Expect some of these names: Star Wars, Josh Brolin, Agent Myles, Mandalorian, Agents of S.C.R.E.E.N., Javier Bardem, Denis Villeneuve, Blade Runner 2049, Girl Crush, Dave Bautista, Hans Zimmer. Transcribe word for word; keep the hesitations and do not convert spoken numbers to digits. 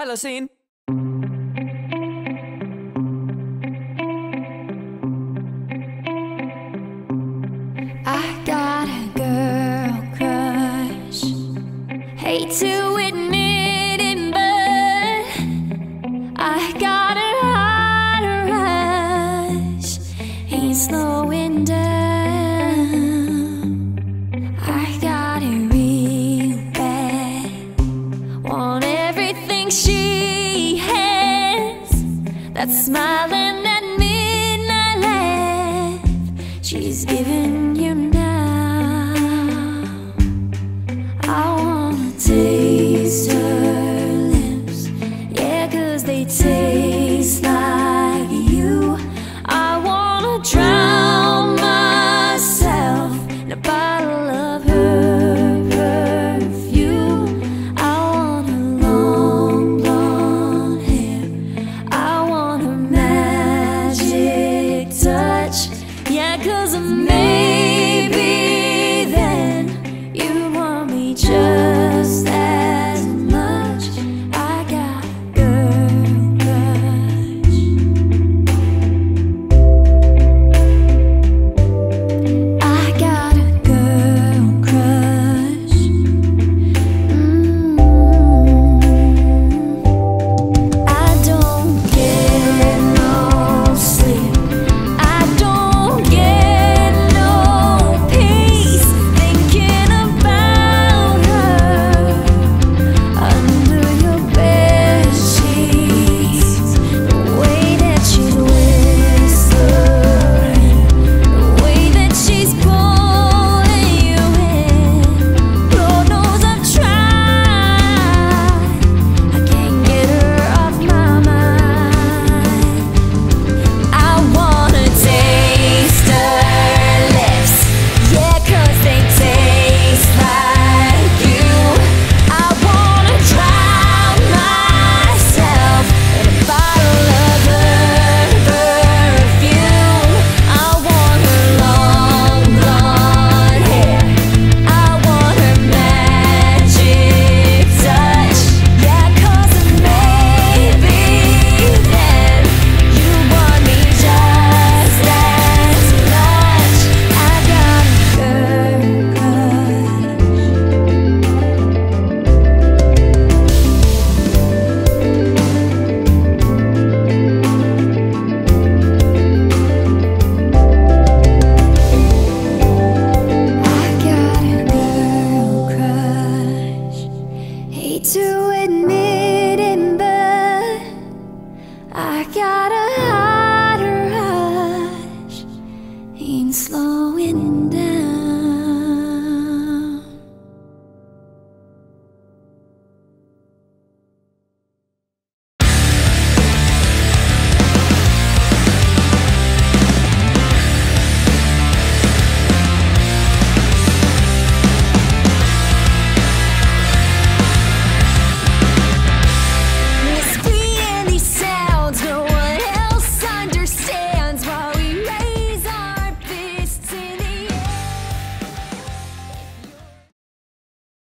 Hello, scene. I got a girl crush. Hate to admit it, but I got a hot rush. Ain't slowing down. I got it real bad. Want everything she has. That smiling at midnight laugh she's giving you now. I wanna taste her lips, yeah, 'cause they taste like you. I wanna drown myself in a bottle of her perfume. I want her long blonde hair, I want her magic touch, yeah, 'cause maybe then you want me just as much. I got a girl crush. I got a girl crush. Mm-hmm. I don't get no sleep. I don't get no peace thinking about her. Under your bed sheets, the way that she's whispering, the way that she's pulling you in. Lord knows I've tried, I can't get her off my mind. I wanna taste her lips, yeah, 'cause they taste like you. I wanna drown myself in a bottle of her perfume. I want her long blonde hair, I want her magic touch, yeah, 'cause maybe then you want me just as much. I got a girl crush. I got a girl crush. Hate to